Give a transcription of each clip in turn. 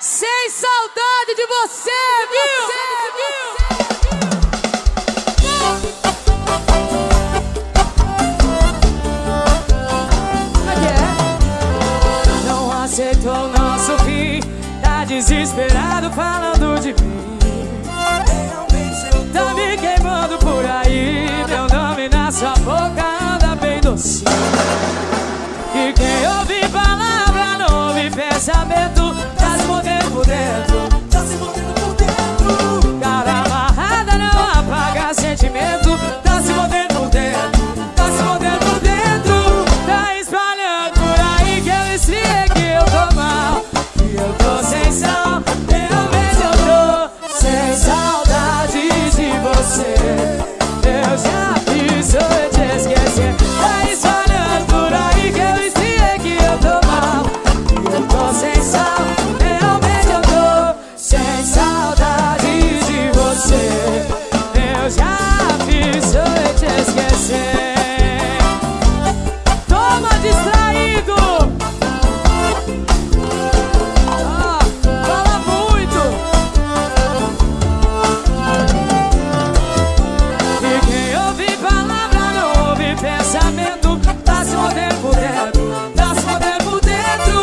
Sem saudade de você, viu? Não aceitou o nosso fim, tá desesperado falando de mim. Tá me queimando por aí, meu nome na sua boca anda bem docinho. E quem ouve palavra não ouve pensamento, tá se mordendo por dentro, tá se mordendo por dentro. Cara amarrada não apaga sentimento, tá se mordendo por dentro, tá se mordendo por dentro. Tá espalhando por aí que eu esfriei, que eu tô mal, que eu tô sem sal. Realmente eu tô sem saudades de você. Eu já fiz eu te esquecer. Tá espalhando por aí que eu esfriei, que eu tô mal, que eu tô sem sal. Realmente eu tô sem saudades de você. Eu já fiz eu te esquecer. Toma distraído. Ah, fala muito. E quem ouve palavra não ouve pensamento, tá se mordendo por dentro, tá se mordendo por dentro.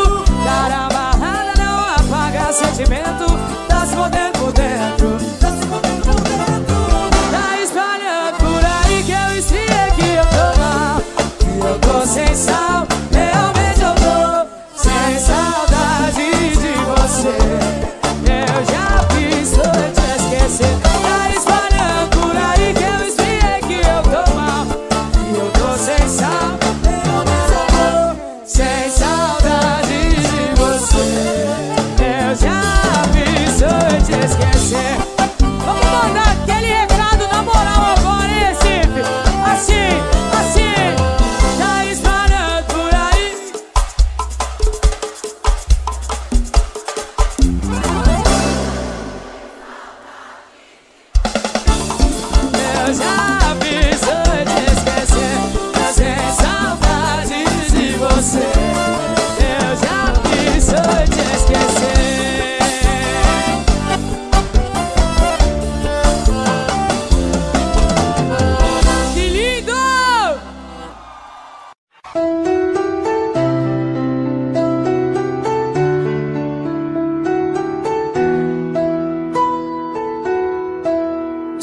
Cara amarrada não apaga sentimento, tá se mordendo por dentro, tá se mordendo por dentro. Tá espalhando por aí que eu esfriei, que eu tô mal, que eu tô sem sal. Realmente eu tô sem saudade de você. Eu já fiz eu te esquecer. Tá espalhando por aí que eu esfriei, que eu tô mal, que eu tô sem sal. Realmente eu tô sem saudade de você. Eu já fiz eu te esquecer. Vamos mandar aquele recado na moral agora, hein, Recife? Assim, assim. Tá espalhando por aí. Eu já fiz eu te esquecer. Tá sem saudades de você. Eu já fiz eu te esquecer. Que lindo!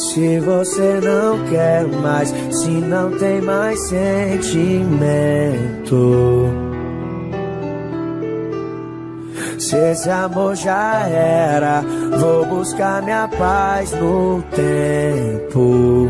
Se você não quer mais, se não tem mais sentimento, se esse amor já era, vou buscar minha paz no tempo.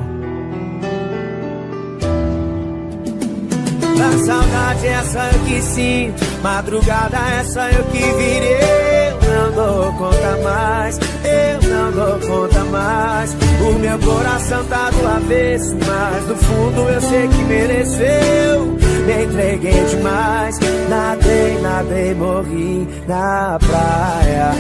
Da saudade essa eu que sinto, madrugada essa eu que virei. Eu não dou conta mais, eu não dou conta mais. O meu coração tá do avesso, mas no fundo eu sei que mereceu. Me entreguei demais, nadei, nadei, morri na praia.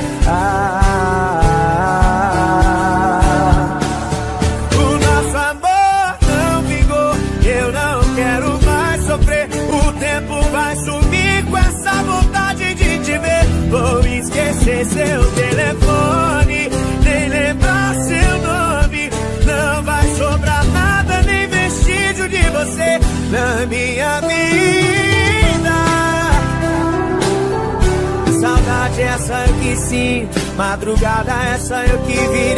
O nosso amor não vingou, eu não quero mais sofrer. O tempo vai sumir com essa vontade de te ver. Vou esquecer seu telefone, nem lembrar seu nome. Não vai sobrar nada, nem vestígio de você na minha vida. Saudade essa eu que sinto, madrugada essa eu que virei.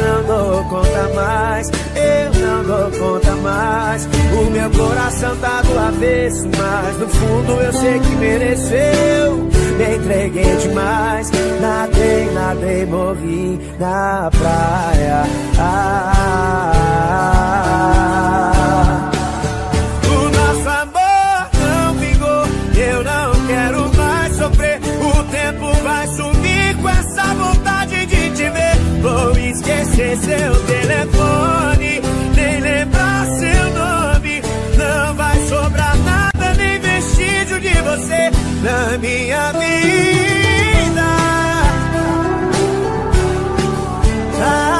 Eu não dou conta mais, eu não dou conta mais. O meu coração tá do avesso, mas no fundo eu sei que mereceu. Me entreguei demais, nadei, nadei, morri na praia. O nosso amor não vingou, eu não quero mais sofrer. O tempo vai sumir com essa vontade de te ver. Vou esquecer seu telefone, nem lembrar seu nome. Não vai sobrar nada, nem vestígio de você na minha vida. Ah, ah, ah.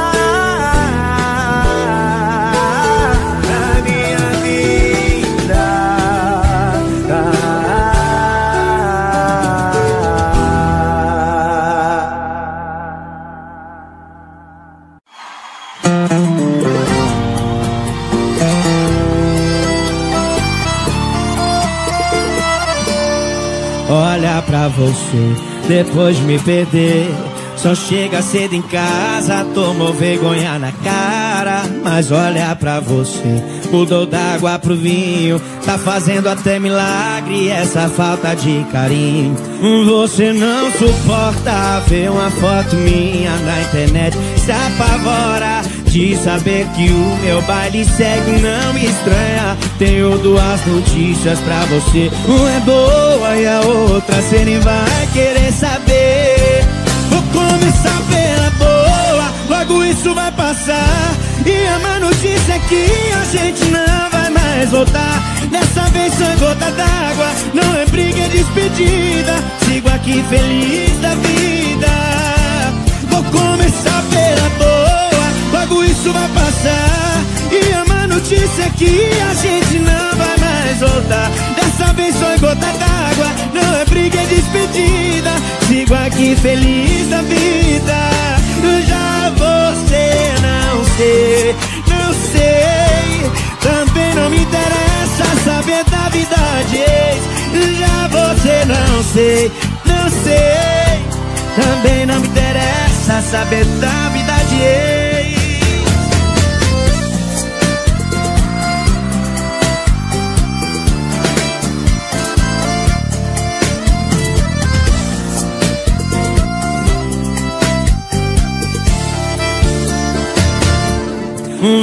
pra você depois de me perder. Só chega cedo em casa, tomou vergonha na cara, mas olha pra você, mudou d'água pro vinho, tá fazendo até milagre essa falta de carinho. Você não suporta ver uma foto minha na internet, se apavora de saber que o meu baile segue, não me estranha. Tenho duas notícias pra você, uma é boa e a outra cê nem vai querer saber. Vou começar pela boa, logo isso vai passar. E a má notícia é que a gente não vai mais voltar. Dessa vez só é gota d'água, não é briga, é despedida. Sigo aqui feliz da vida. Vou começar pela boa, logo isso vai passar. E a má notícia é que a gente não vai mais voltar. Dessa vez só é gota d'água, não é briga, é despedida. Sigo aqui feliz da vida. Já você não sei, também não me interessa saber da vida de ex. Já você não sei, também não me interessa saber da vida de ex.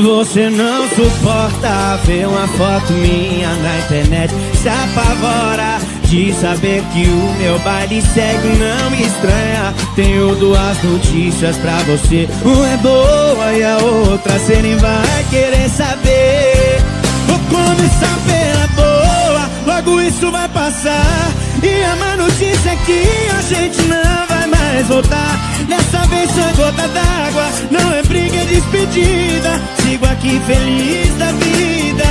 Você não suporta ver uma foto minha na internet, se apavora de saber que o meu baile segue, não me estranha. Tenho duas notícias pra você, uma é boa e a outra cê nem vai querer saber. Vou começar pela boa, logo isso vai passar. E a má notícia é que a gente não vai mais voltar. Dessa vez só é gota d'água, não é briga, é despedida. Sigo aqui feliz da vida.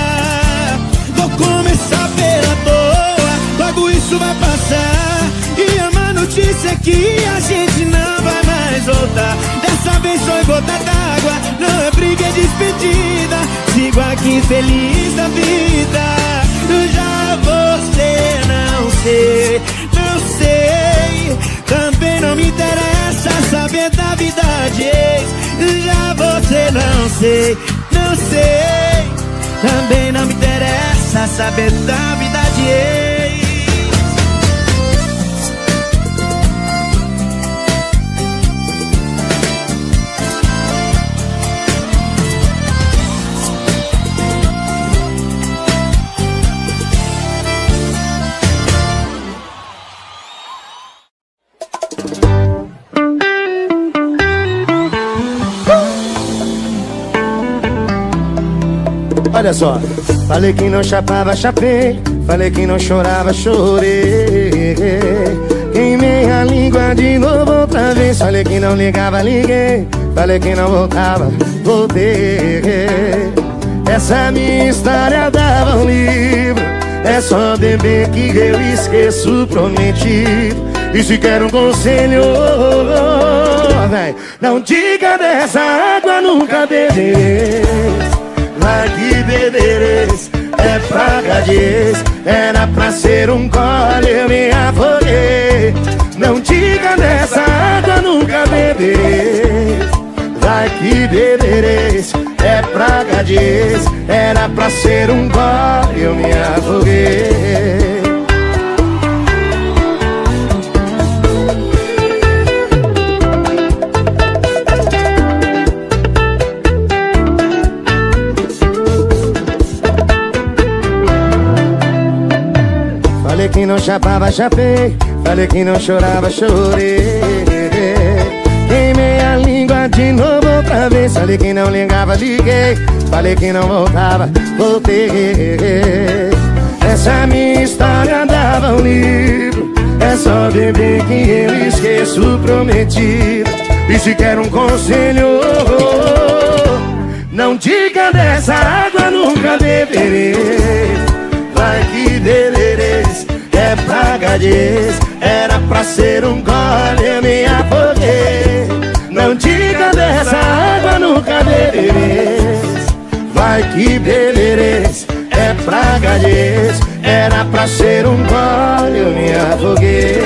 Vou começar pela boa, logo isso vai passar. E a má notícia é que a gente não vai mais voltar. Dessa vez só é gota d'água, não é briga, é despedida. Sigo aqui feliz da vida. Já você não sei, também não me interessa saber da vida de ex. Já você não sei, também não me interessa saber da vida de ex. Olha só, falei que não chapava, chapei. Falei que não chorava, chorei. Queimei a língua de novo outra vez. Falei que não ligava, liguei. Falei que não voltava, voltei. Essa minha história dava um livro. É só beber que eu esqueço o prometido. E se quer um conselho, véi, não diga dessa água nunca beberei. De beberes, é praga de ex. Era pra ser um gole, eu me afoguei. Não diga dessa água nunca beberes. Vai que beberes, é praga de ex. Era pra ser um gole, eu me afoguei. Falei que não chapava, chapei. Falei que não chorava, chorei. Queimei a língua de novo outra vez. Falei que não ligava, liguei. Falei que não voltava, voltei. Essa minha história dava um livro. É só beber que eu esqueço o prometido. E se quer um conselho, não diga dessa água nunca beberei. Vai que beberes, é praga de ex. Era pra ser um gole, eu me afoguei. Não diga dessa água nunca beberes. Vai que beberes, é praga de ex. Era pra ser um gole, eu me afoguei.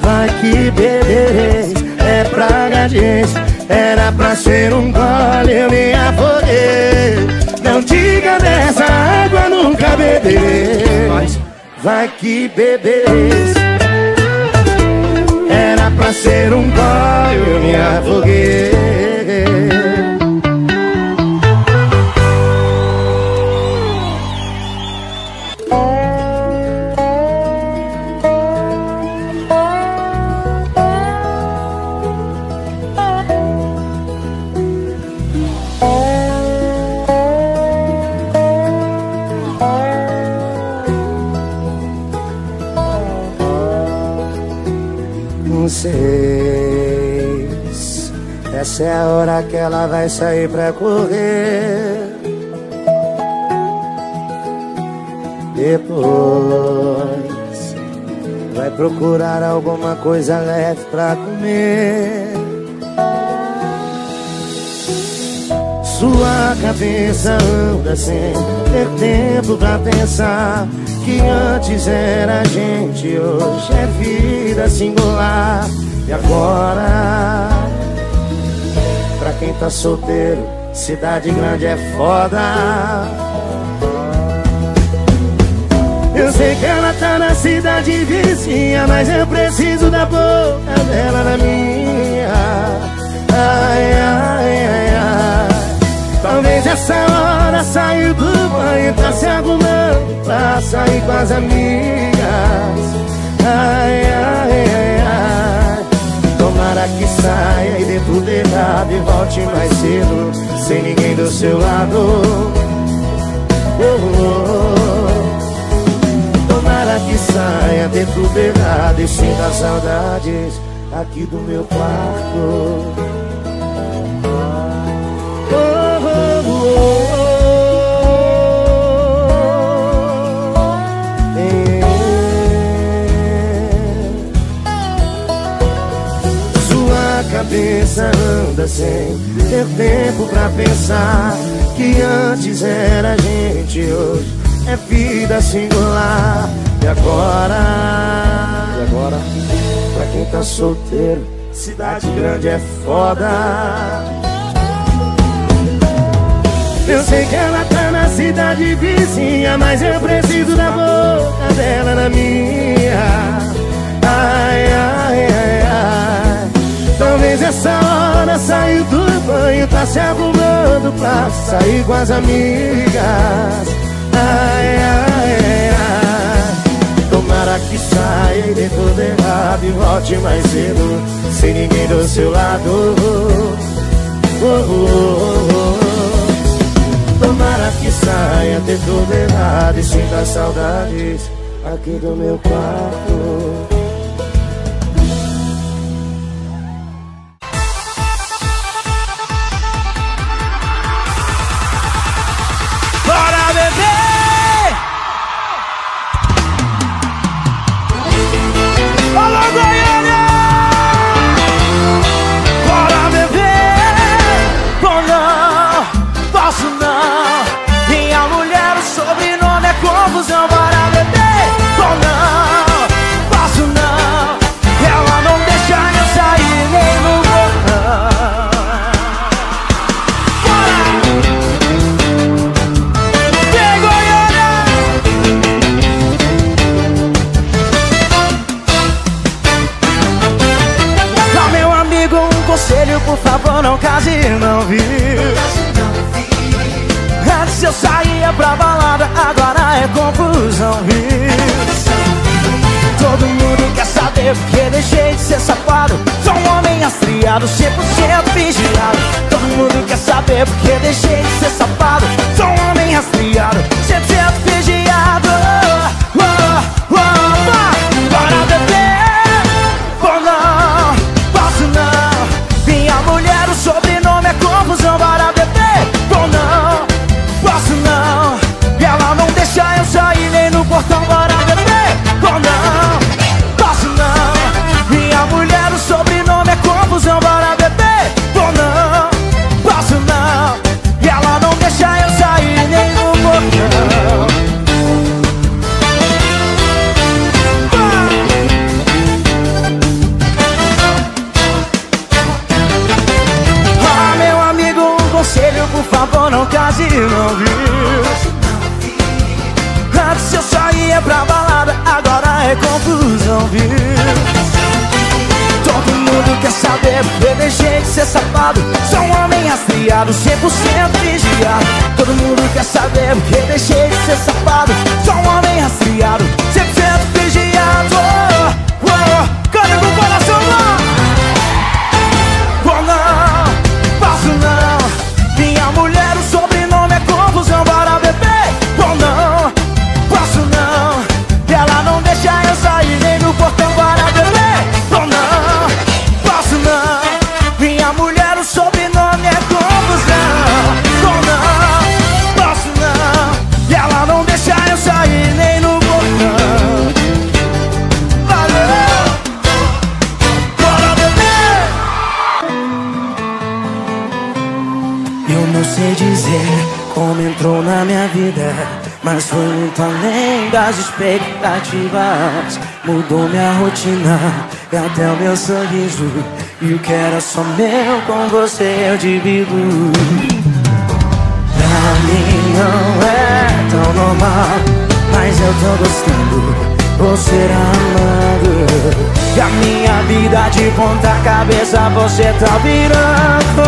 Vai que bebereis, é pra gadez. Era pra ser um gole, eu me afoguei. Não diga dessa água nunca beberei, mas vai que bebereis. Era pra ser um gole, eu me afoguei. Essa é a hora que ela vai sair pra correr. Depois vai procurar alguma coisa leve pra comer. Sua cabeça anda sem ter tempo pra pensar que antes era gente, hoje é vida singular. E agora, pra quem tá solteiro, cidade grande é foda. Eu sei que ela tá na cidade vizinha, mas eu preciso da boca dela na minha. Ai, ai, ai, ai. Talvez essa hora saiu do banho, tá se arrumando pra sair com as amigas. Ai, ai, ai, ai. Tomara que saia e dê tudo errado e volte mais cedo, sem ninguém do seu lado. Tomara que saia, dê tudo errado e sinta saudades aqui do meu quarto. Cabeça anda sem ter tempo pra pensar que antes era gente, hoje é vida singular. E agora? E agora? Pra quem tá solteiro, cidade grande é foda. Eu sei que ela tá na cidade vizinha, mas eu preciso da boca dela na minha. Ai, ai, ai, ai. Talvez essa hora saiu do banho, tá se arrumando pra sair com as amigas. Ai, ai, ai, ai. Tomara que saia e dê tudo errado e volte mais cedo, sem ninguém do seu lado. Oh, oh, oh. Tomara que saia, dê tudo errado e sinta saudades aqui do meu quarto. Por favor, não case e não vive. Antes eu saía pra balada, agora é confusão, viu? Todo mundo quer saber porque deixei de ser safado. Sou um homem astriado, 100% vigiado. Todo mundo quer saber porque deixei de ser safado. Sou um homem astriado, 100% vigiado. Oh, oh, oh, para beber, oh não, posso não. Mulher, o sobrenome é confusão. Para beber, bom não, posso não. E ela não deixa eu sair nem no portão. Para beber, bom não, posso não. Minha mulher, o sobrenome é confusão. Para beber, bom não, posso não. E ela não errado. Sou um homem rastreado, 100% vigiado. Todo mundo quer saber porque deixei de ser safado. Sou um homem rastreado, 100% vigiado. Canta com o coração lá. Oh não, faço não. Minha mulher, o sobrenome é confusão para beber. Oh não, faço não. Ela não deixa eu sair nem do portão para beber. Oh não, faço não. Minha mulher, o sobrenome é confusão. Oh não, faço não. Ela não deixa eu sair nem no portão. Não sei dizer como entrou na minha vida, mas foi muito além das expectativas. Mudou minha rotina e até o meu sorriso, e o que era só meu com você eu divido. Pra mim não é tão normal, mas eu tô gostando. Você amando e a minha vida de ponta cabeça, você tá virando.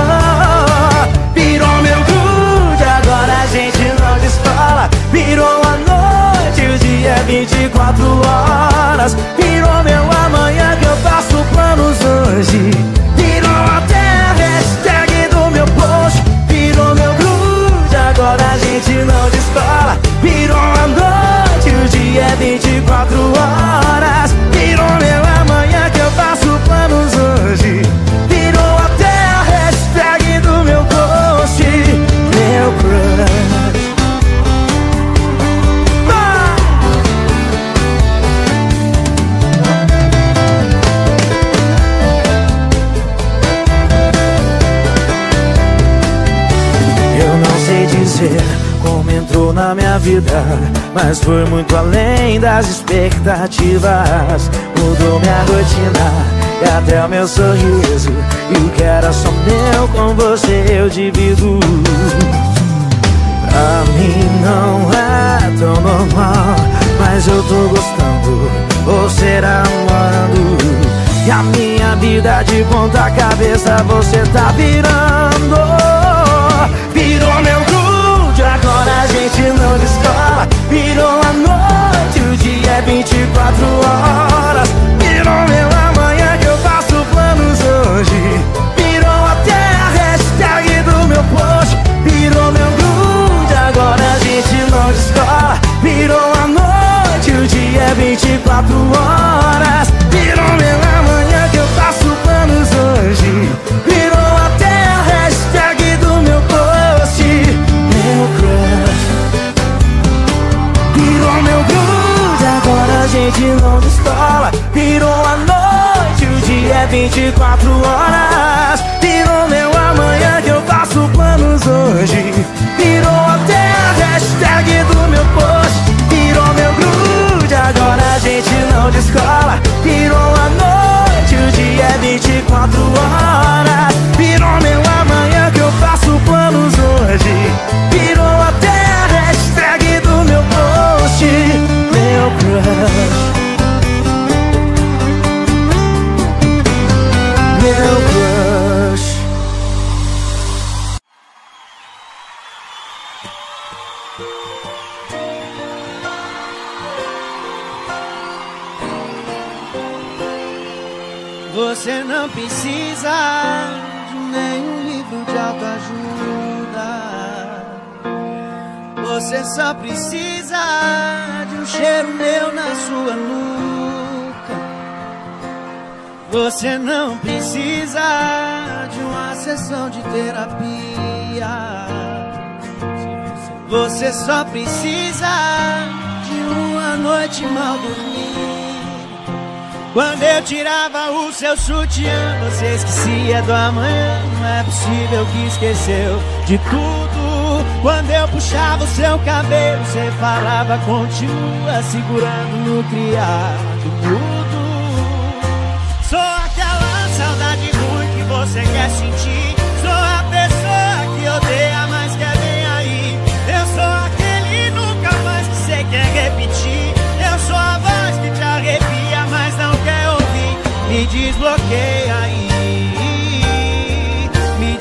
Virou meu grude, agora a gente não descola. Virou a noite, o dia é 24 horas. Virou meu amanhã que eu faço planos hoje. Virou até a hashtag do meu post. Virou meu grude, agora a gente não descola. Virou a noite, o dia é 24 horas. Virou meu amanhã que eu faço planos hoje. Virou até a hashtag do meu post. Meu crush, ah! Eu não sei dizer como entrou na minha vida, mas foi muito além das expectativas. Mudou minha rotina e até o meu sorriso, e o que era só meu com você eu divido. Pra mim não é tão normal, mas eu tô gostando, você tá amando. E a minha vida de ponta cabeça, você tá virando. Virou meu grude, agora a gente não descola. Virou a noite, o dia é 24 horas. Virou meu amanhã que eu faço planos hoje. Virou até a hashtag do meu post. Virou meu grude, agora a gente não descola. Virou a noite, o dia é 24 horas. Virou meu amanhã que eu faço planos hoje. Virou até a hashtag do meu post. Meu crush. Virou meu grude, agora a gente não descola. Virou a noite, o dia é 24 horas. Virou meu amanhã que eu faço planos hoje. Virou até a hashtag do meu post. Virou meu grude, agora a gente não descola. Virou a noite, o dia é 24 horas. Virou meu amanhã que eu faço planos hoje. Virou até a hashtag do meu post. Meu crush. Meu crush. Você não precisa de nenhum livro de autoajuda. Você só precisa de um cheiro meu na sua nuca. Você não precisa de uma sessão de terapia. Você só precisa de uma noite mal dormida. Quando eu tirava o seu sutiã, você esquecia do amanhã. Não é possível que esqueceu de tudo. Quando eu puxava o seu cabelo, você falava, continua segurando no criado mudo. Você quer sentir? Sou a pessoa que odeia, mas quer bem aí. Eu sou aquele nunca mais que você quer repetir. Eu sou a voz que te arrepia, mas não quer ouvir. Me desbloqueia aí. Me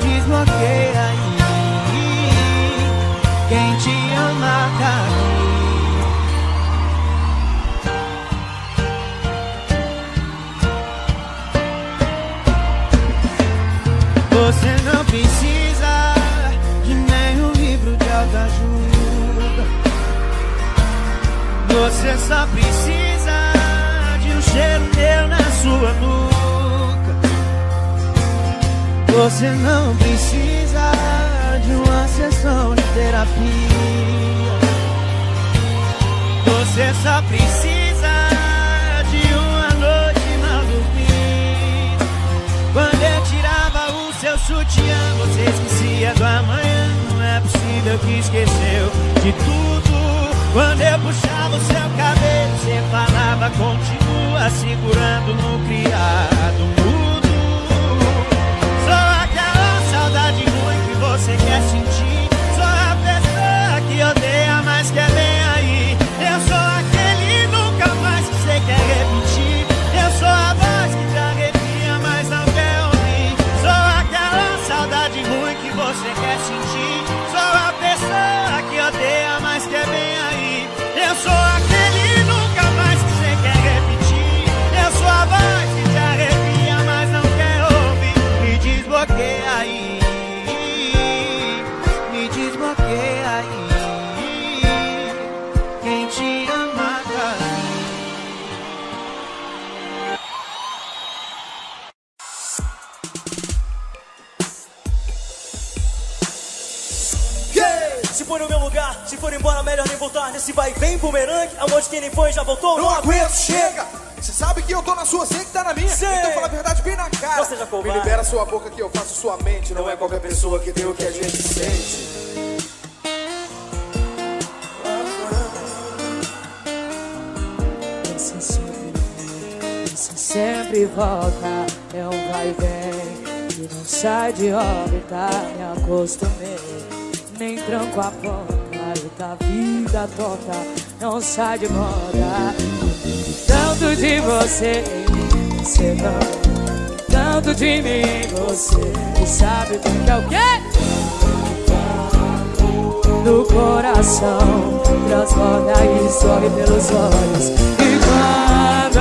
Você não precisa de nenhum livro de autoajuda. Você só precisa de um cheiro meu na sua nuca. Você não precisa de uma sessão de terapia. Você só precisa de uma noite mal dormida. Quando eu tirava o seu sutiã, você esquecia do amanhã. Não é possível que esqueceu de tudo. Quando eu puxava o seu cabelo, você falava, continua segurando no criado mudo. Só aquela saudade ruim que você quer sentir. Só a pessoa que odeia, mas quer bem aí. Eu sou aquele nunca mais que você quer repetir. Eu sou a voz que te arrepia, mas não quer ouvir. Sou aquela saudade ruim que você quer sentir. Sou a pessoa que odeia, mas quer bem aí. Eu sou aquele nunca mais que você quer repetir. Eu sou a voz que te arrepia, mas não quer ouvir. Me desbloqueia aí. Me desbloqueia aí. Se for no meu lugar, se for embora, melhor nem voltar. Nesse vai e vem, bumerangue, amor de quem nem foi, já voltou. Não aguento, chega! Você sabe que eu tô na sua, sei que tá na minha. Sei. Então fala a verdade bem na cara. Você já me libera sua boca que eu faço sua mente. Não é qualquer pessoa que deu o que a gente sente. Pensa sempre volta, é um vai e vem que não sai de órbita, me acostumei. Nem tranco a porta, luta a vida torta, não sai de moda. Tanto de você em mim, você não. Tanto de mim, você que sabe que é o quê? No coração, transborda e sobe pelos olhos. E quando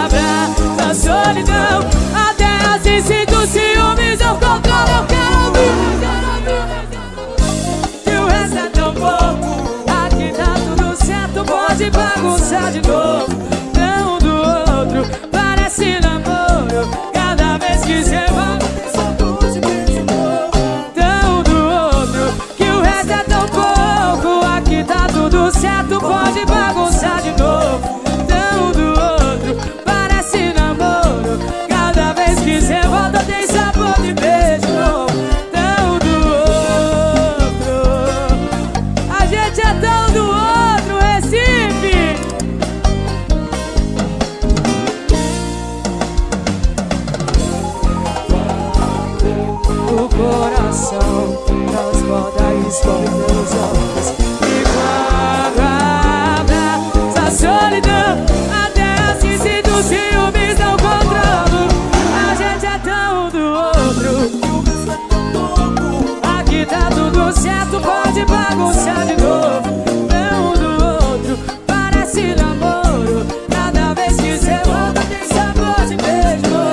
abra a solidão, até assim sinto ciúmes, eu controlo, eu quero ouvir. É tão pouco, aqui tá tudo certo, pode bagunçar de novo. Não do outro, parece namoro. Cada vez que cê vai, só duas vezes novo. Não do outro, que o resto é tão pouco. Aqui tá tudo certo, pode bagunçar de novo. Não do outro, parece namoro. Cada vez que cê volta, tem sabor de beijo novo. Transborda e escorre pelos olhos. E quando abra essa solidão, até assim sinto ciúmes, não controlo. A gente é tão um do outro. Aqui tá tudo certo, pode bagunçar de novo. Não um do outro, parece namoro. Cada vez que cê volta tem sabor de beijo novo.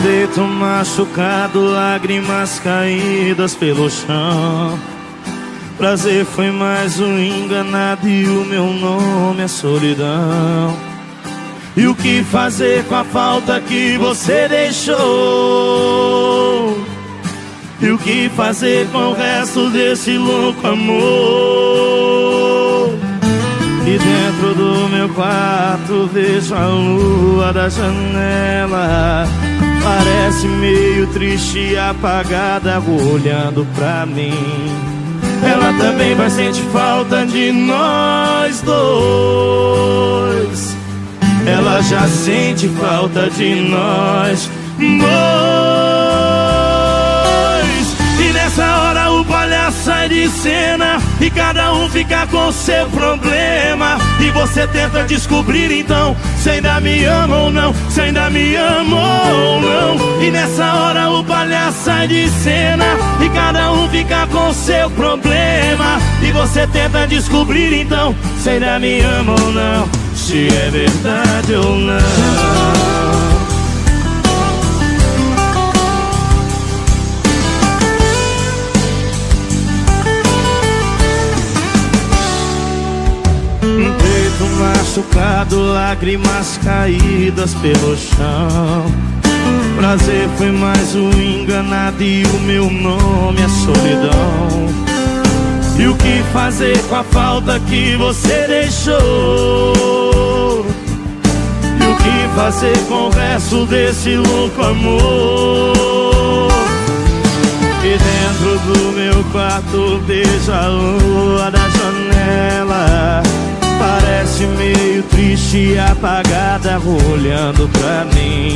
Peito machucado, lágrimas caídas pelo chão. Prazer foi mais um enganado e o meu nome é solidão. E o que fazer com a falta que você deixou? E o que fazer com o resto desse louco amor? E dentro do meu quarto vejo a lua da janela. Parece meio triste e apagada, olhando pra mim. Ela também vai sentir falta de nós dois. Ela já sente falta de nós nós. E nessa hora o palhaço sai de cena e cada um fica com seu problema. E você tenta descobrir então se ainda me ama ou não, se ainda me ama ou não. E nessa hora o palhaço sai de cena e cada um fica com seu problema. E você tenta descobrir então se ainda me ama ou não, se é verdade ou não. Machucado, lágrimas caídas pelo chão. Prazer foi mais um enganado e o meu nome é solidão. E o que fazer com a falta que você deixou? E o que fazer com o resto desse louco amor? E dentro do meu quarto vejo a lua da janela, parece meio triste e apagada, olhando pra mim.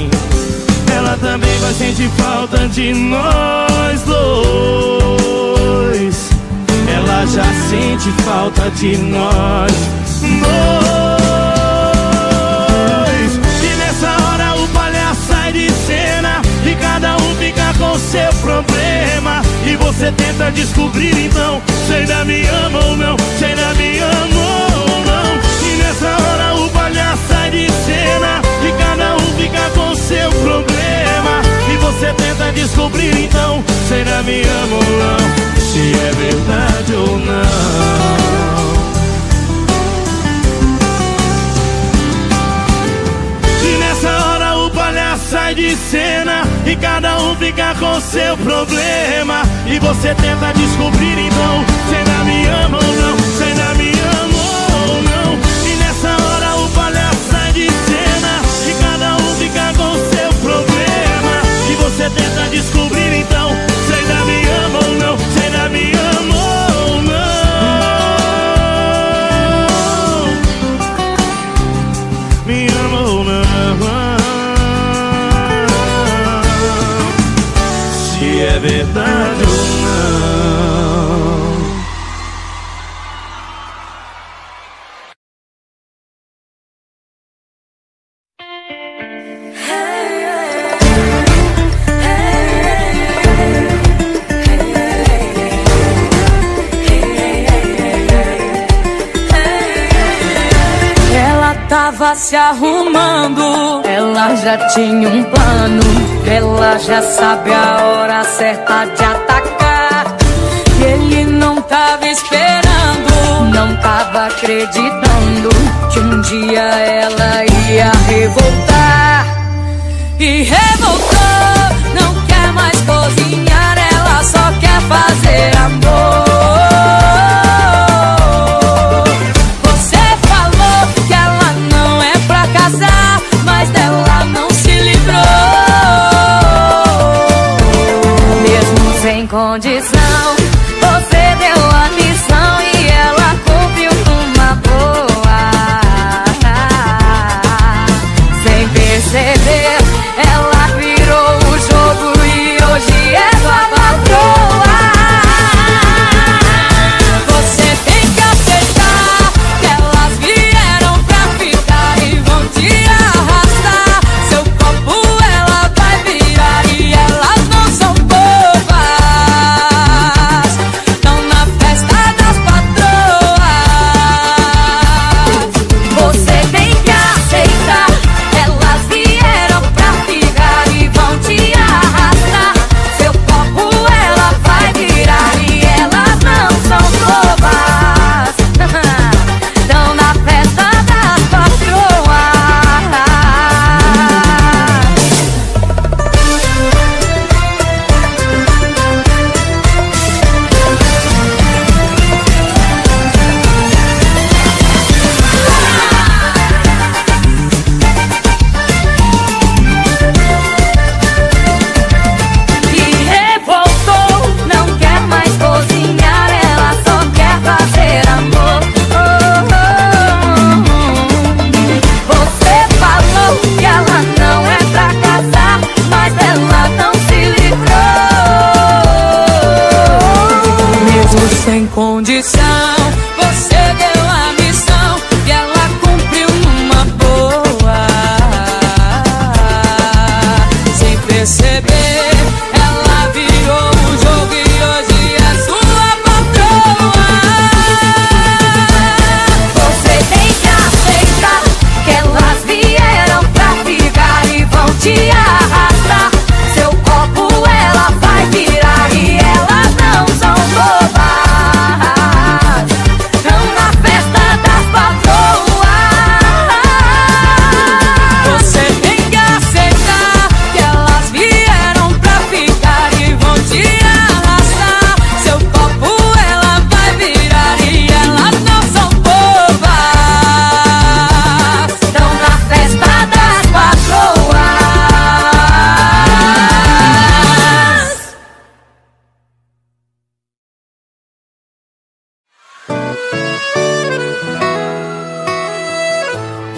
Ela também vai sentir falta de nós dois. Ela já sente falta de nós dois. E nessa hora o palhaço sai de cena e cada um fica com seu problema. E você tenta descobrir então se ainda me ama ou não, se ainda me ama. Nessa hora o palhaço sai de cena e cada um fica com seu problema. E você tenta descobrir então se ainda me ama ou não, se é verdade ou não. E nessa hora o palhaço sai de cena e cada um fica com seu problema. E você tenta descobrir então se ainda me ama ou não, se ainda me ama ou não. Você tenta descobrir então se ainda me ama ou não, se ainda me ama ou não. Me ama ou não, se é verdade ou não. Tava se arrumando, ela já tinha um plano, ela já sabe a hora certa de atacar. E ele não tava esperando, não tava acreditando que um dia ela ia revoltar. E revoltou, não quer mais cozinhar, ela só quer fazer amor. Você falou que ela casar, mas dela não se livrou. Mesmo sem condição, você deu a missão e ela cumpriu uma boa. Sem perceber, ela virou o jogo e hoje é sua patroa.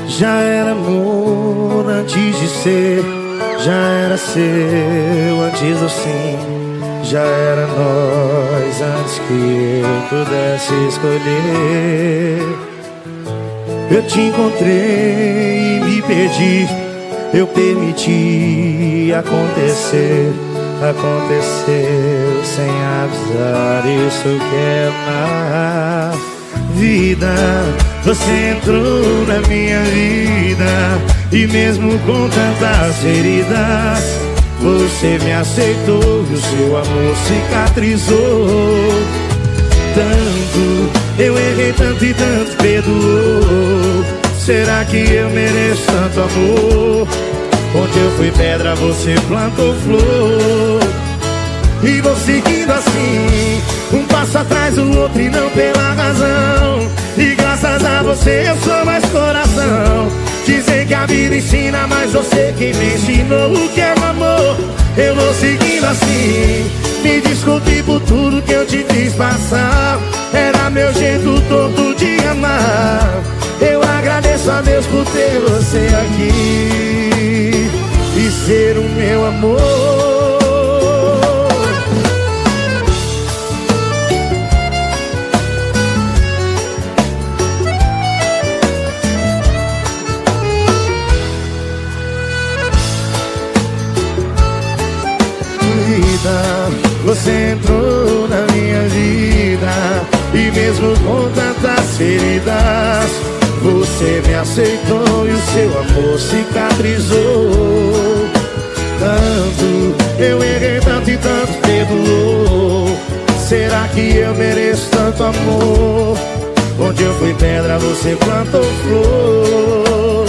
Já era amor antes de ser, já era seu antes do sim, já era nós antes que eu pudesse escolher. Eu te encontrei e me perdi, eu permiti acontecer. Aconteceu sem avisar, isso que é amar. Vida, você entrou na minha vida, e mesmo com tantas feridas, você me aceitou e o seu amor cicatrizou. Tanto, eu errei tanto e tanto perdoou. Será que eu mereço tanto amor? Onde eu fui pedra, você plantou flor. E vou seguindo assim, um passo atrás, o outro e não pela razão. E graças a você eu sou mais coração. Dizem que a vida ensina, mas você que me ensinou o que é o amor. Eu vou seguindo assim, me desculpe por tudo que eu te fiz passar. Era meu jeito todo de amar. Eu agradeço a Deus por ter você aqui e ser o meu amor. Vida, você entrou na minha vida e mesmo com tantas feridas, você me aceitou e o seu amor cicatrizou. Tanto, eu errei tanto e tanto perdoou. Será que eu mereço tanto amor? Onde eu fui pedra, você plantou flor.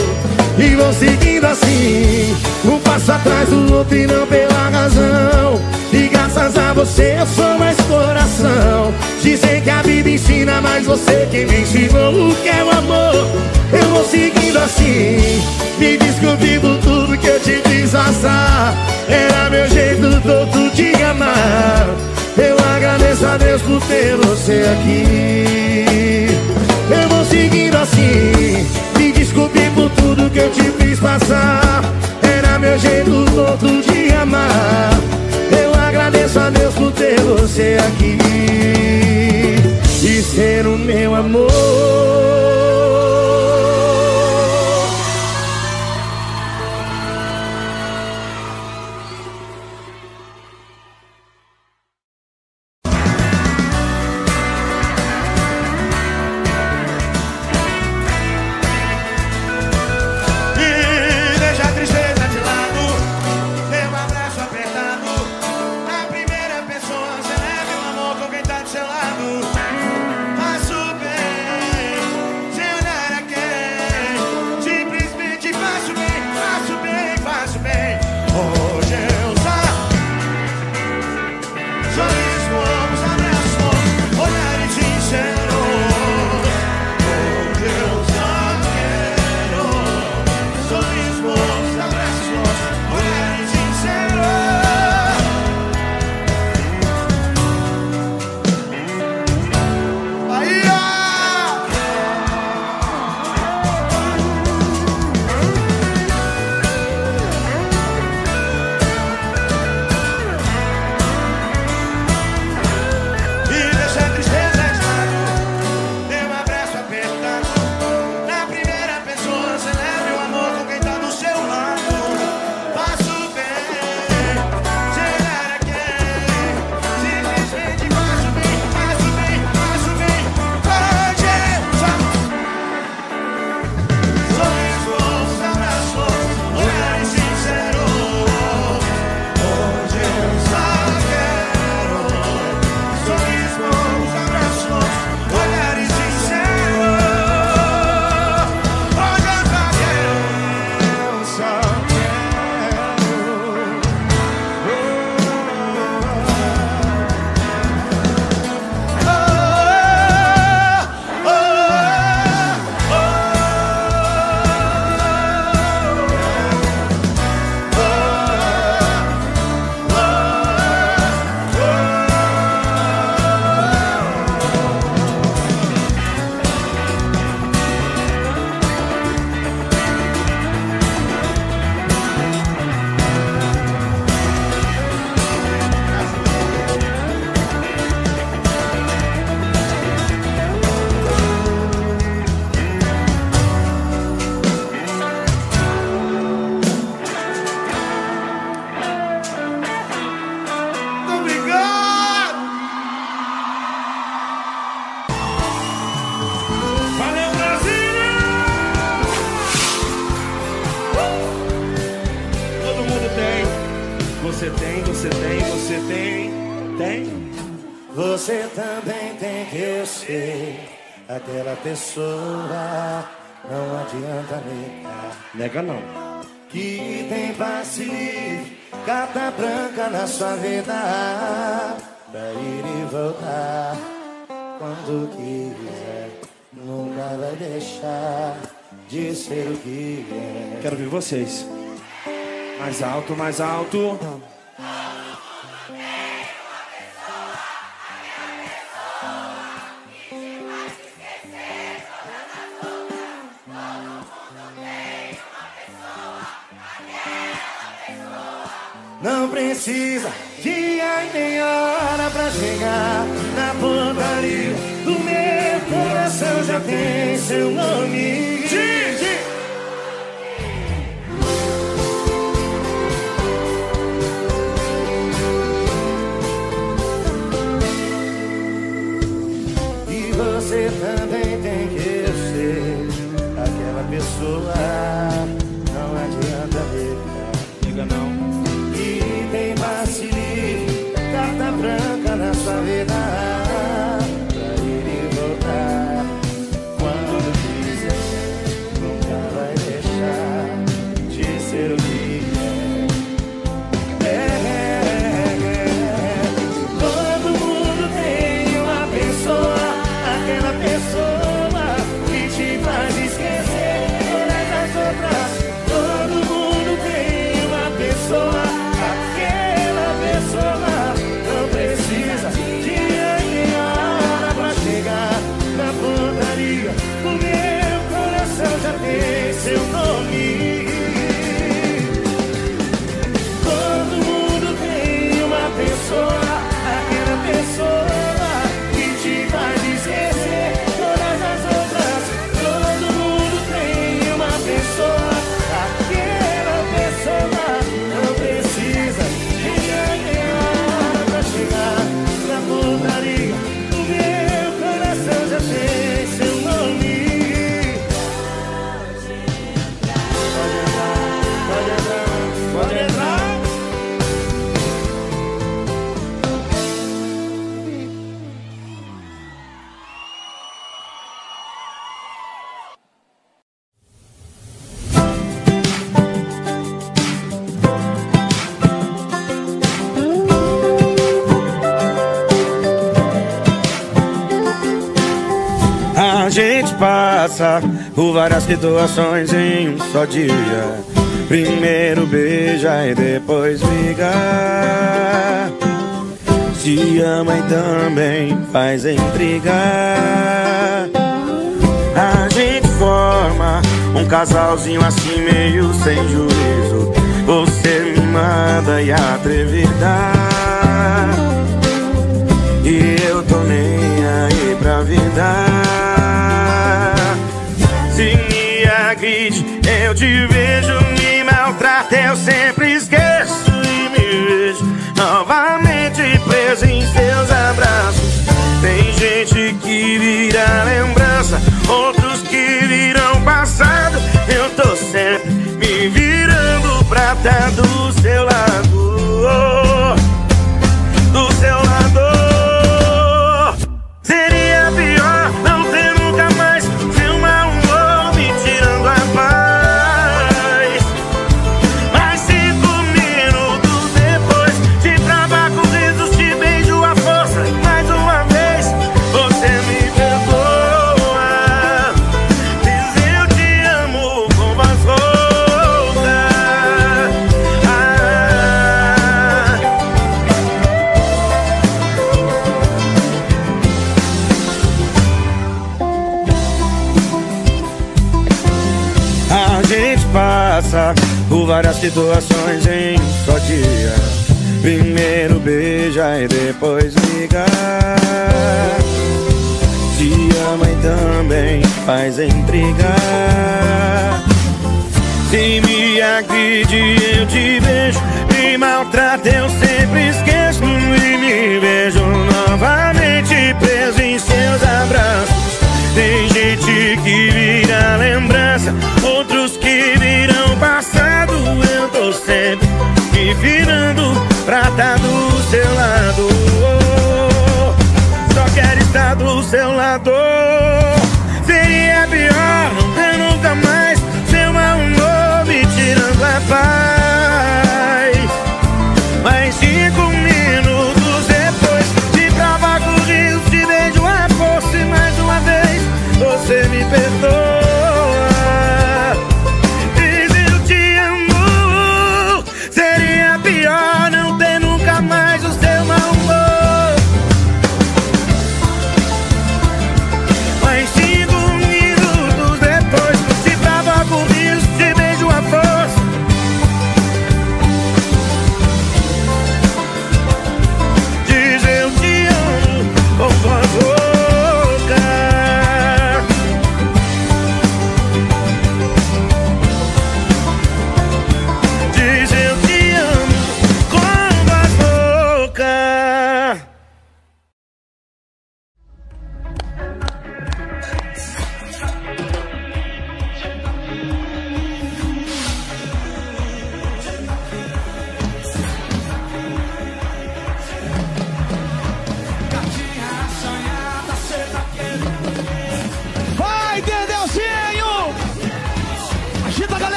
E vou seguindo assim, um passo atrás do outro e não pela razão. E graças a você eu sou mais coração. Dizem que a vida ensina, mas você que me ensinou o que é o amor. Eu vou seguindo assim, me descobrindo tudo que eu te fiz passar. Era meu jeito todo de amar. Eu agradeço a Deus por ter você aqui. Eu vou seguindo assim, me descobri por tudo que eu te fiz passar. Era meu jeito todo de amar. Eu agradeço a Deus por ter você aqui e ser o meu amor. Seu lado, mas super Você também tem que eu ser aquela pessoa, não adianta negar. Nega não. Que tem passe, carta branca na sua vida, pra ir e voltar quando quiser. Nunca vai deixar de ser o que é. Quero ver vocês. Mais alto, mais alto. Não. Não precisa dia e nem hora pra chegar na portaria do meu coração, já tem seu nome. Gigi. E você também tem que ser aquela pessoa, não adianta ver. Diga não. Carta branca na sua vida, pra ir e voltar quando quiser. Nunca vai deixar de ser o que é. Todo mundo tem uma pessoa, aquela pessoa que te faz esquecer todas as outras. Todo mundo tem uma pessoa, aquela pessoa. Seu nome. Todo mundo tem uma pessoa, aquela pessoa que te faz esquecer todas as outras. Todo mundo tem uma pessoa, aquela pessoa. Não precisa de nada pra chegar na portaria. O meu coração já tem seu nome. A gente passa por várias situações em um só dia. Primeiro beija e depois liga. Se ama e também faz intriga. A gente forma um casalzinho assim meio sem juízo. Você mimada e atrevida, e eu tô nem aí pra vida. Se me agride, eu te vejo. Eu sempre esqueço e me vejo novamente preso em seus abraços. Tem gente que vira lembrança, outros que viram passado. Eu tô sempre me virando pra estar do seu lado, do seu lado. Seria pior não ter nunca mais seu mau humor me tirando a paz. Por várias situações em um só dia. Primeiro beija e depois liga. Se ama e também faz intriga. Se me agride eu te beijo, me maltrata eu sempre esqueço e me vejo novamente preso em seus abraços. Tem gente que vira lembrança, outros que viram passado. Eu tô sempre me virando pra tá do seu lado,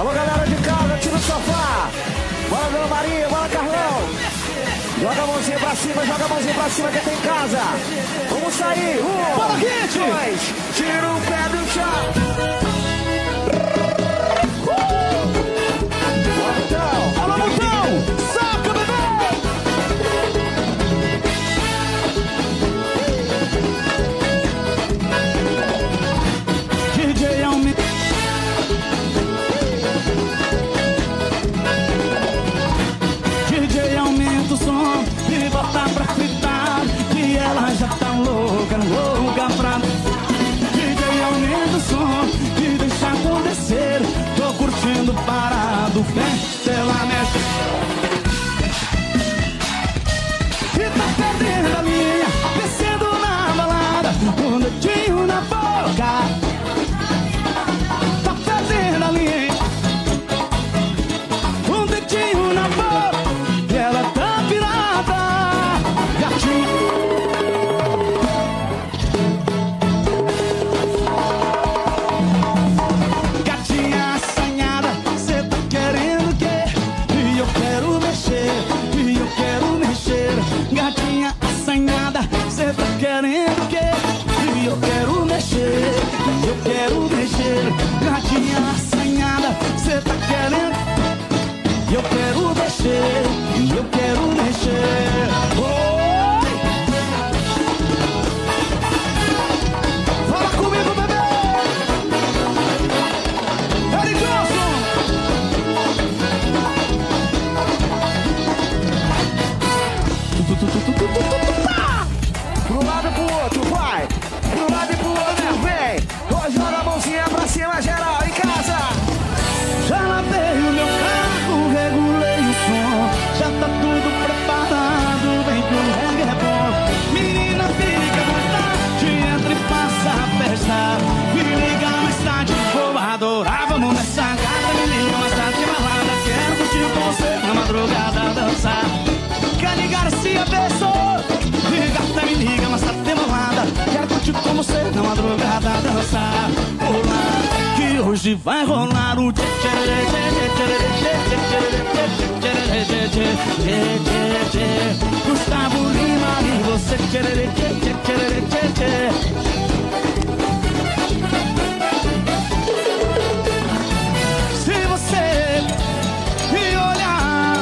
Alô, galera de casa, tira o sofá. Bora, Dona Maria, bora, Carlão. Joga a mãozinha pra cima, joga a mãozinha pra cima, que tem em casa. Vamos sair. Bora, Kit! Tira o pé do chão. Botão. Alô, Botão! Saca, bebê! DJ aumenta. DJ aumenta o som e volta pra fritar, que ela já tá louca, louca pra... DJ aumenta o som e deixa acontecer, tô curtindo parado, vem, ela mexe. Hoje vai rolar o Gustavo Lima e você. Se você me olhar,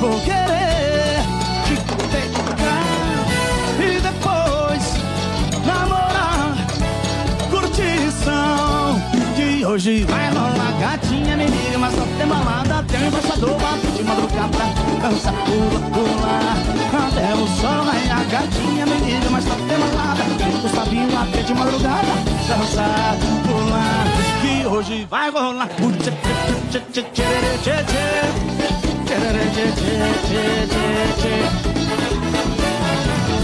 vou querer te pegar e depois namorar. Curtição. Hoje vai rolar, gatinha, me liga, mas só tem balada. Tem um embaixador, bate de madrugada, dança, pula, pula, até o sol raiar. Gatinha, me liga, mas só tem balada. Tem um sabinho, até de madrugada, dança, pula, que hoje vai rolar.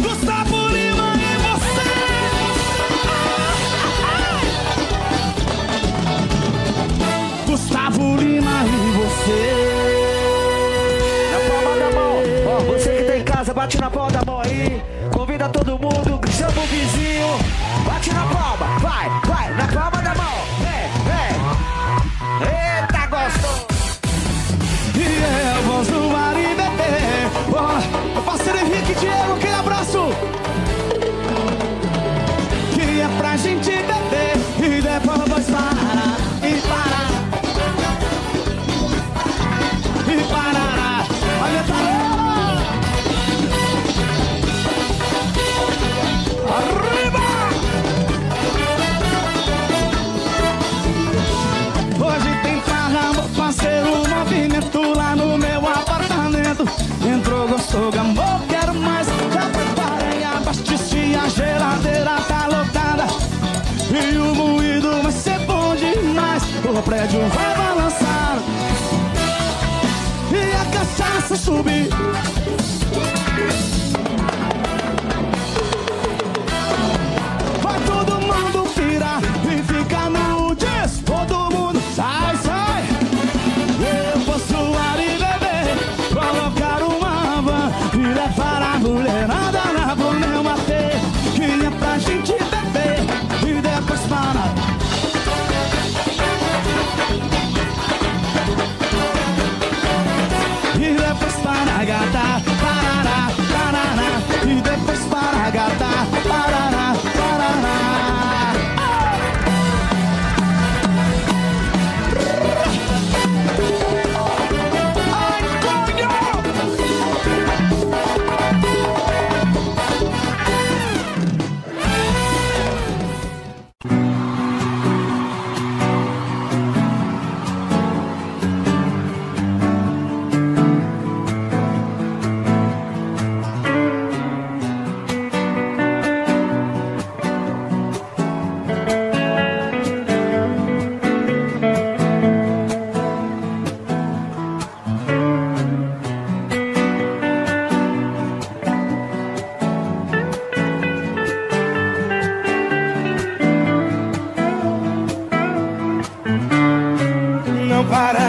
Gustavo Lima e você. Gustavo Lima e você. Bate na palma da mão aí, convida todo mundo, chama o vizinho, bate na palma, vai, vai, na palma da mão, vem, vem, eita, gostoso! E é a voz do Maribê, meu parceiro Henrique Diego, aquele abraço! Que é pra gente beber e depois nós parar e parar e parar, olha a palma! Lá no meu apartamento entrou, gostou, gamou, quero mais. Já preparei a pastisseria, a geladeira tá lotada e o moído vai ser bom demais. O prédio vai balançar e a cachaça subir.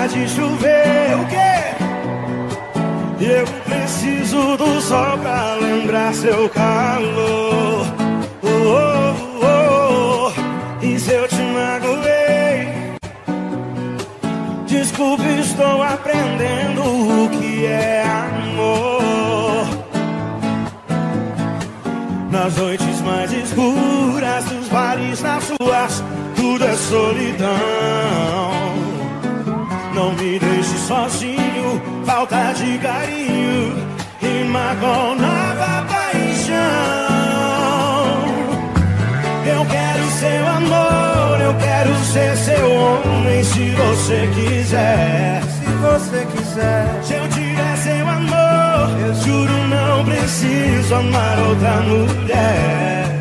para de chover. O quê? Eu preciso do sol pra lembrar seu calor. Oh, oh, oh, oh. E se eu te magoei? Desculpe, estou aprendendo o que é amor. Nas noites mais escuras, nos bares, nas ruas, tudo é solidão. Não me deixe sozinho, falta de carinho e magoa nova paixão. Eu quero seu amor, eu quero ser seu homem, se você quiser. Se você quiser, se eu tiver seu amor, eu juro não preciso amar outra mulher.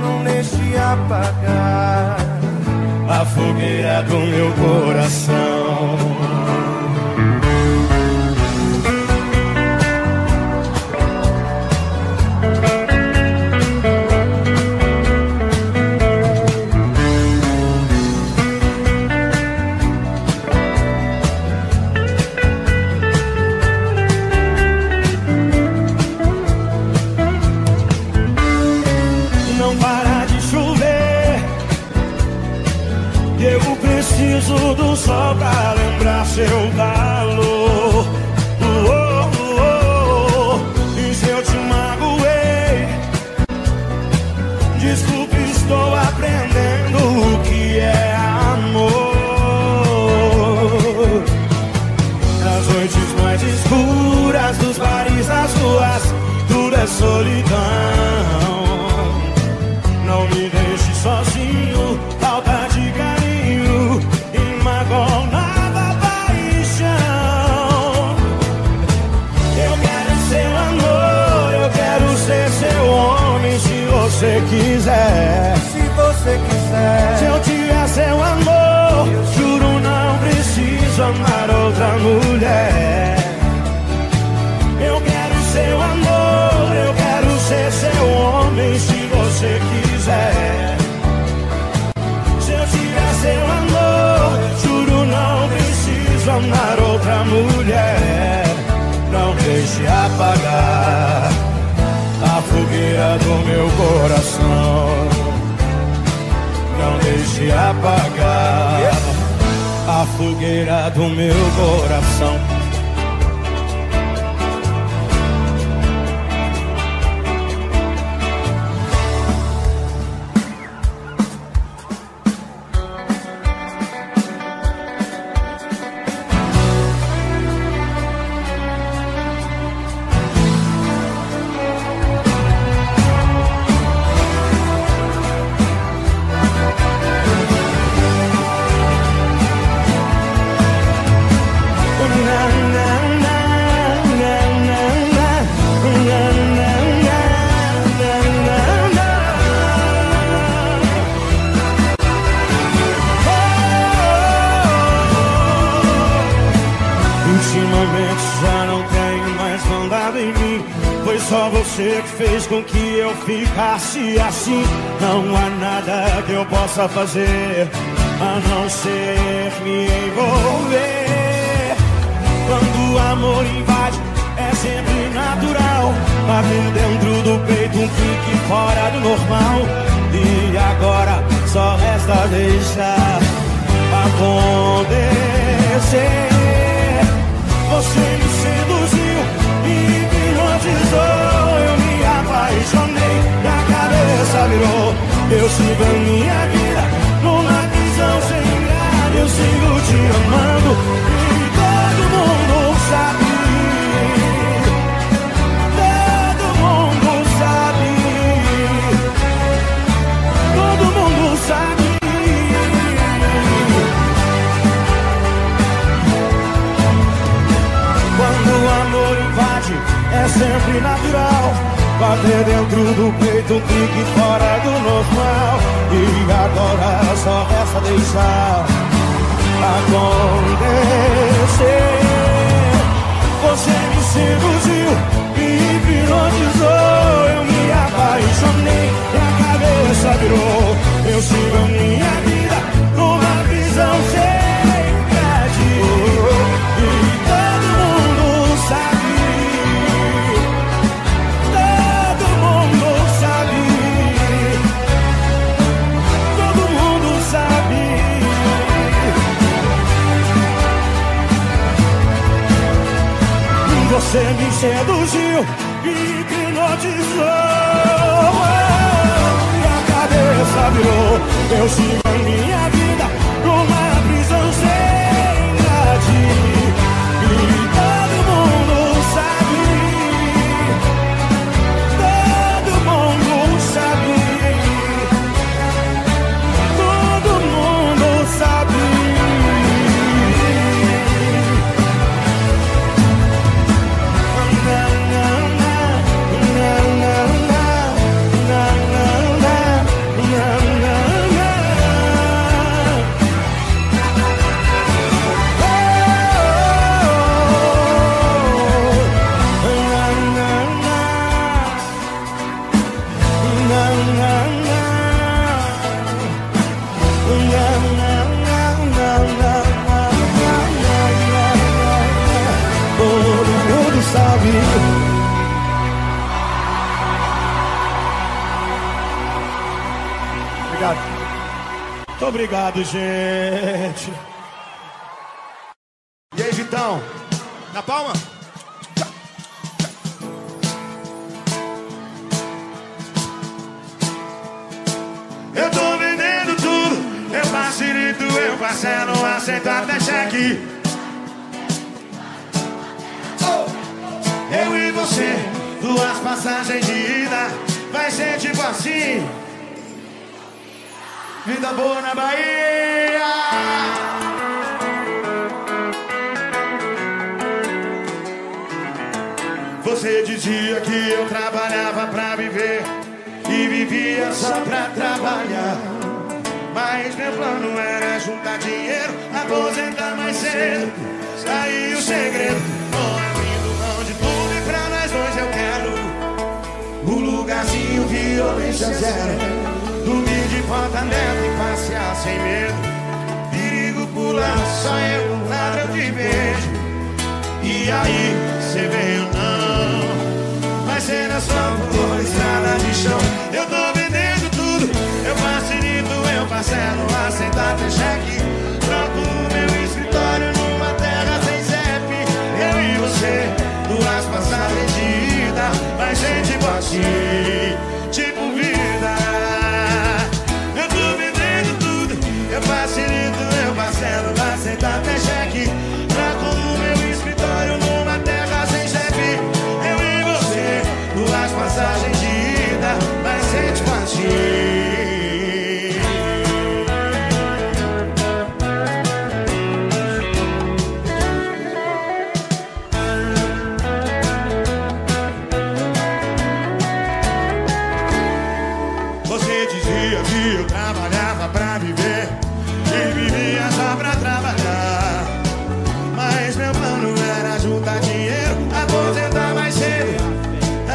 Não deixe apagar a fogueira do meu coração. Preciso do sol pra lembrar seu calor. Oh, oh, oh. E se eu te magoei? Desculpe, estou aprendendo o que é amor. Nas noites mais escuras, dos bares, das ruas, tudo é solidão. Não me deixe sozinho, falta de carinho. Nova paixão. Eu quero seu amor, eu quero ser seu homem, se você quiser. Se você quiser, se eu tiver seu amor, eu juro não preciso amar outra mulher. Eu quero seu amor, eu quero ser seu homem, se você quiser. Se eu tiver seu amor, juro não preciso amar outra mulher. Não deixe apagar a fogueira do meu coração. Não deixe apagar a fogueira do meu coração. Você que fez com que eu ficasse assim. Não há nada que eu possa fazer a não ser me envolver. Quando o amor invade, é sempre natural bater dentro do peito um clique fora do normal. E agora só resta deixar acontecer. Você me seduziu e hipnotizou. Apaixonei, minha cabeça virou. Eu sigo a minha vida numa visão sem grau. Eu sigo te amando e todo mundo sabe. Quando o amor invade, é sempre natural bater dentro do peito um clique fora do normal. E agora só resta deixar acontecer. Você me seduziu e hipnotizou. Eu me apaixonei e a cabeça virou. Eu sigo a minha vida numa visão sem grade. seduziu e hipnotizou. Minha cabeça virou, eu sigo a minha vida numa prisão sem grade. E obrigado, gente. E aí, Vitão? Na palma? Eu tô vendendo tudo, eu facilito, eu parcelo, aceito até cheque. Eu e você, duas passagens de ida, vai ser tipo assim. Vida boa na Bahia. Você dizia que eu trabalhava pra viver e vivia só pra trabalhar, mas meu plano era juntar dinheiro, aposentar mais cedo. Aí o segredo, tô abrindo mão de tudo e pra nós dois eu quero um lugarzinho, violência zero. Dormir de ponta nela e passear sem medo. Perigo pular, só eu, um ladrão, eu te vejo. E aí, cê veio não, mas será só por estrada de chão. Eu tô vendendo tudo, eu facilito, eu parcelo, aceito até cheque. Troco o meu escritório numa terra sem CEP. Eu e você, duas passagens de ida, mas gente assim, tipo vida. Eu parcelo, aceito até cheque. Trago no meu escritório numa terra sem chefe. Eu e você, duas passagens de ida, mas sem te partir. Você dizia que eu trabalhava pra viver, vivia só pra trabalhar, mas meu plano era juntar dinheiro, aposentar mais cedo.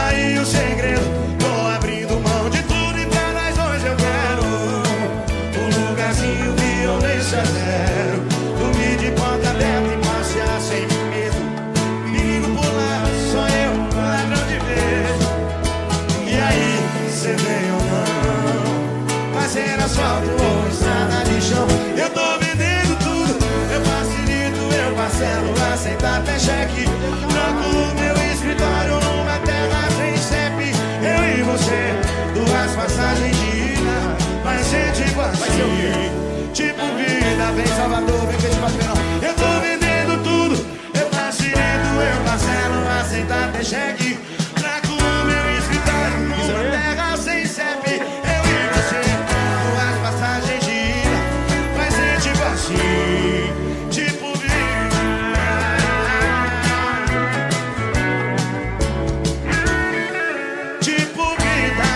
Aí o segredo, tô abrindo mão de tudo e pra nós dois eu quero um lugarzinho, violência zero. Dormir de ponta aberta e passear sem medo. Perigo pular, só eu, um ladrão de vez. E aí, cê veio ou não, mas era só tu ou estrada de chão. Eu tô vendendo tudo, eu facilito, eu parcelo, aceito até cheque. Troco o meu escritório numa terra sem CEP. Eu e você, duas passagens de ida, vai ser tipo assim, tipo vida. Vem Salvador, vem peixe pastelão. Eu tô vendendo tudo, eu facilito, eu parcelo, aceito até cheque. Troco o meu escritório numa terra sem CEP. Eu e você, duas passagens de ida, tipo assim, tipo vida. Tipo vida.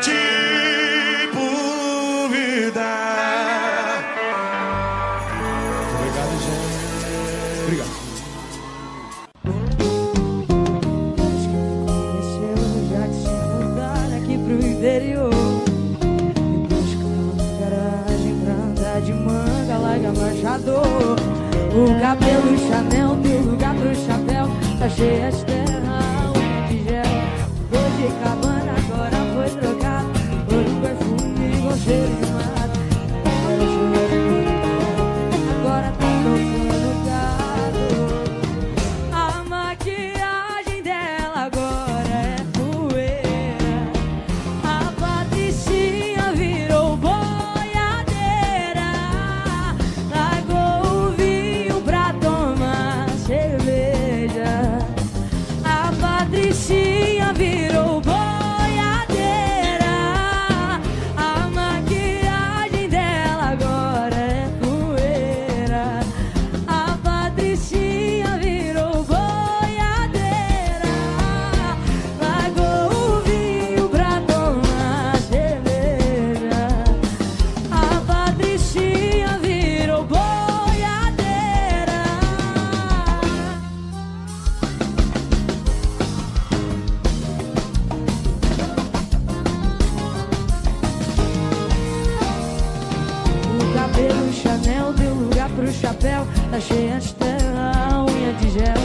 Tipo vida. Obrigado, gente. Obrigado. O cabelo Chanel tem lugar pro chapéu. Tá cheia de terra, um de gel. Dois de cabana, agora foi trocado por um perfume com cheiro de mato. chapéu, achei antes a unha de gel.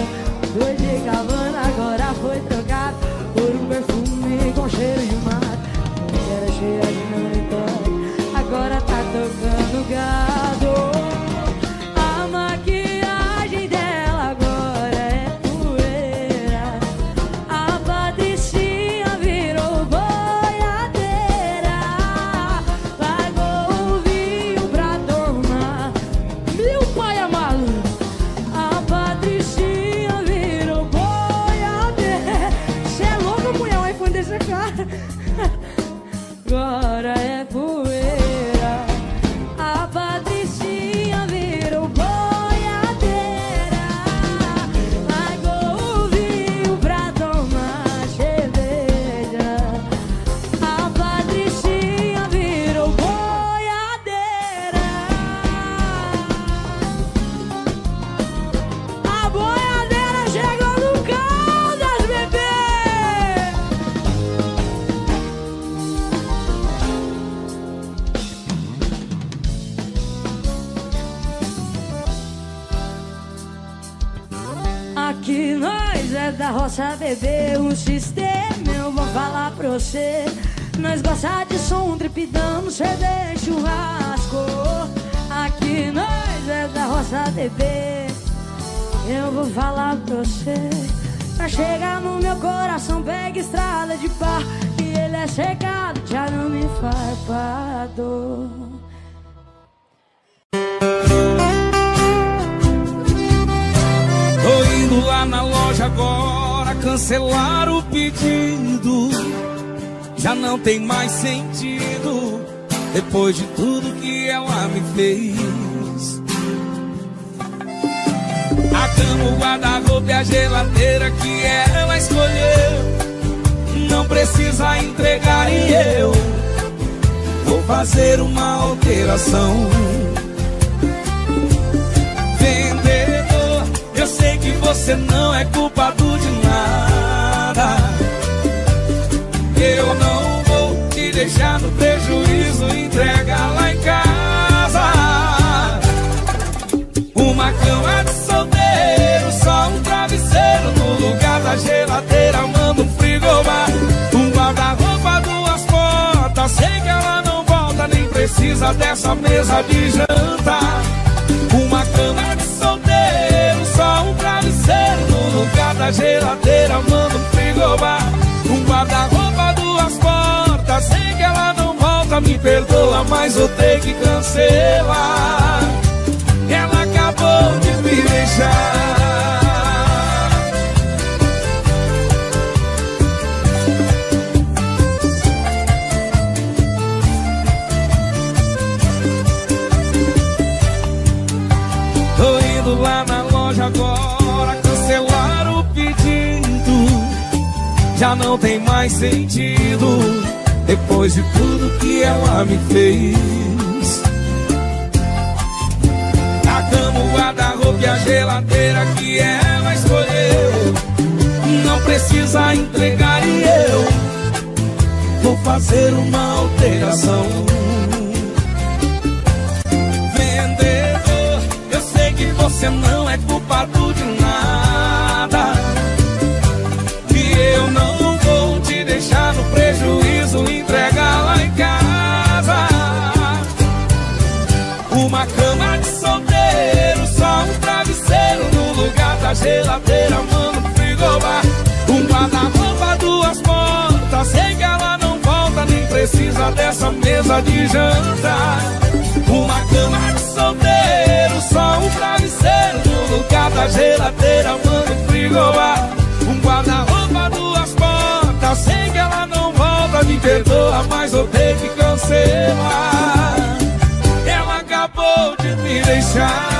Foi de Havana, agora foi trocado por um perfume com cheiro de mato. Não era cheia de não, agora tá tocando gado. Agora é poeira. A Patricinha virou boiadeira, largou o vinho pra tomar cerveja. A Patricinha virou boiadeira. A boiadeira chegou no Caldas, bebê. Aqui nós é da roça, bebê. Um sistema, eu vou falar pra você. Nós gosta de som, tripidão, CD, churrasco. Aqui nós é da roça, bebê. Eu vou falar pra você. Pra chegar no meu coração, pega estrada de par, e ele é chegado, já não me farpado. Lá na loja agora cancelar o pedido, já não tem mais sentido depois de tudo que ela me fez. A cama, o guarda-roupa e a geladeira que ela escolheu, não precisa entregar e eu vou fazer uma alteração. Eu sei que você não é culpado de nada, eu não vou te deixar no prejuízo, entrega lá em casa. Uma cama de solteiro, só um travesseiro no lugar da geladeira, manda um frigobar, um guarda-roupa, duas portas. Sei que ela não volta, nem precisa dessa mesa de jantar. Uma cama de solteiro, só um travesseiro no lugar da geladeira, manda um frigobar, um guarda-roupa, duas portas. Sei que ela não volta, me perdoa, mas eu tenho que cancelar. Ela acabou de me deixar. Tô indo lá na agora cancelar o pedido, já não tem mais sentido depois de tudo que ela me fez. A cama, o guarda-roupa e a geladeira que ela escolheu, não precisa entregar e eu vou fazer uma alteração. Vendedor, eu sei que você não é culpado de nada, e eu não vou te deixar no prejuízo, entrega lá em casa. Uma cama de solteiro, só um travesseiro no lugar da geladeira, manda um frigobar, um guarda-roupa, duas portas. Sei que ela não volta, nem precisa dessa mesa de jantar. Uma cama de solteiro, só um travesseiro no lugar da geladeira, manda um frigobar, um guarda-roupa, duas portas. Sei que ela não volta, me perdoa, mas eu tenho que cancelar. Ela acabou de me deixar.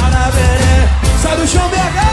Para, veré, sai do chão, BH.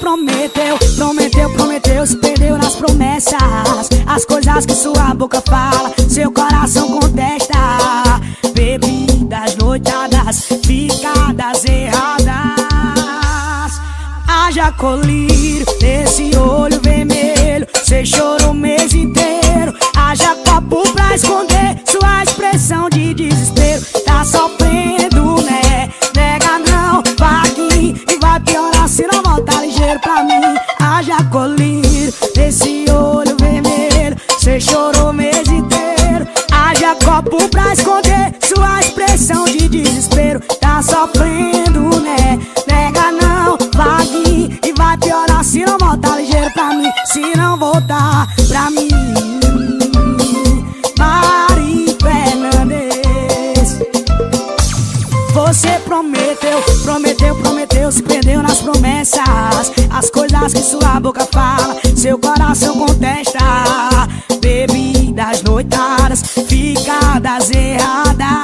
prometeu, prometeu, prometeu, se perdeu nas promessas. As coisas que sua boca fala, seu coração contesta. Bebidas lotadas, ficadas erradas. Haja colírio nesse olho vermelho, cê chorou o mês inteiro. Haja copo pra esconder sua expressão de desespero. Tá sofrendo, né? Nega não, vai aqui e vai piorar se não voltar ligeiro pra mim. Haja colírio nesse olho vermelho, cê chorou o mês inteiro. Haja copo pra esconder sua expressão de desespero. Tá sofrendo, né? Nega não, vai aqui e vai piorar se não voltar ligeiro pra mim. Se não voltar pra mim, Mari Fernandes. Você prometeu, prometeu, prometeu, se perdeu nas promessas. As coisas que sua boca fala, seu coração contesta. Bebidas noitadas, ficadas erradas.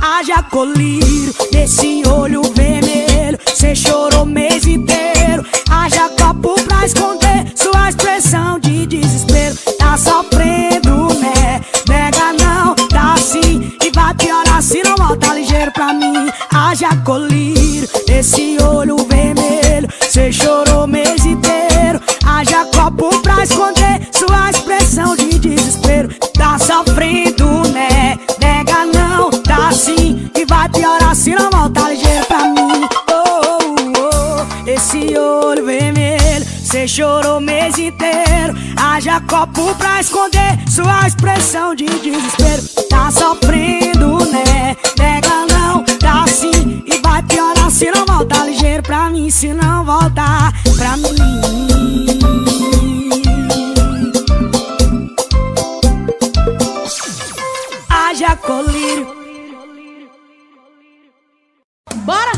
Haja colírio nesse olho vermelho, cê chorou o mês inteiro. Haja copo pra esconder sua expressão de desespero. Tá sofrendo, né? Nega não, tá sim, e vai piorar se não voltar ligeiro pra mim. Haja colírio nesse olho vermelho, cê chorou o mês inteiro. Haja copo pra esconder sua expressão de desespero. Tá sofrendo, né? Nega não, tá sim, e vai piorar se não voltar ligeiro pra mim. Esse olho vermelho, cê chorou o mês inteiro. Haja copo pra esconder sua expressão de desespero. Tá sofrendo, né? Nega não, tá sim, e vai piorar se não voltar ligeiro pra mim. Se não voltar pra mim, haja colírio. Bora!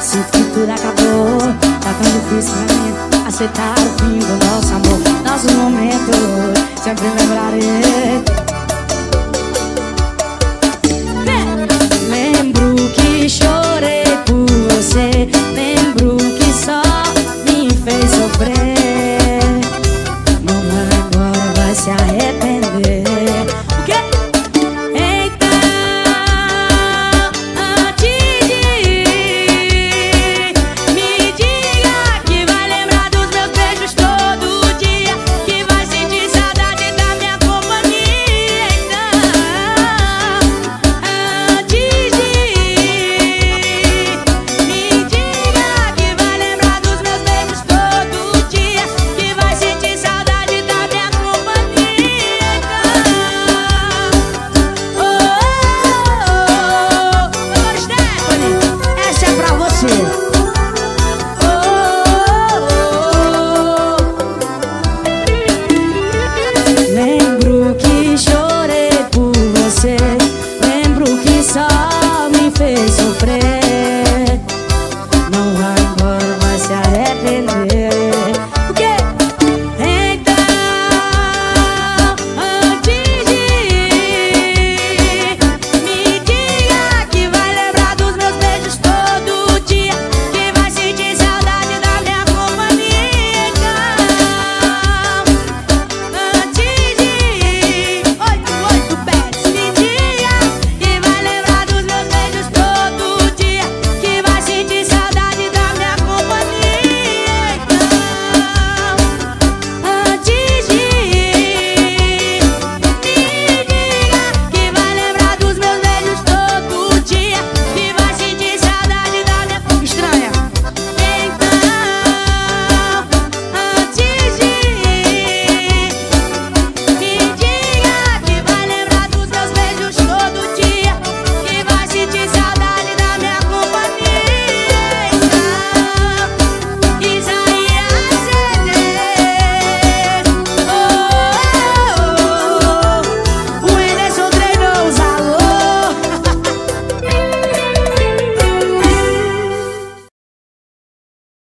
Se o futuro acabou, tá tão difícil pra mim aceitar o fim do nosso amor. Nosso momento, sempre lembrarei. Lembro que chorei por você, lembro que só me fez sofrer. Mamãe agora vai se arrepender. O quê? Lembro que só me fez sofrer.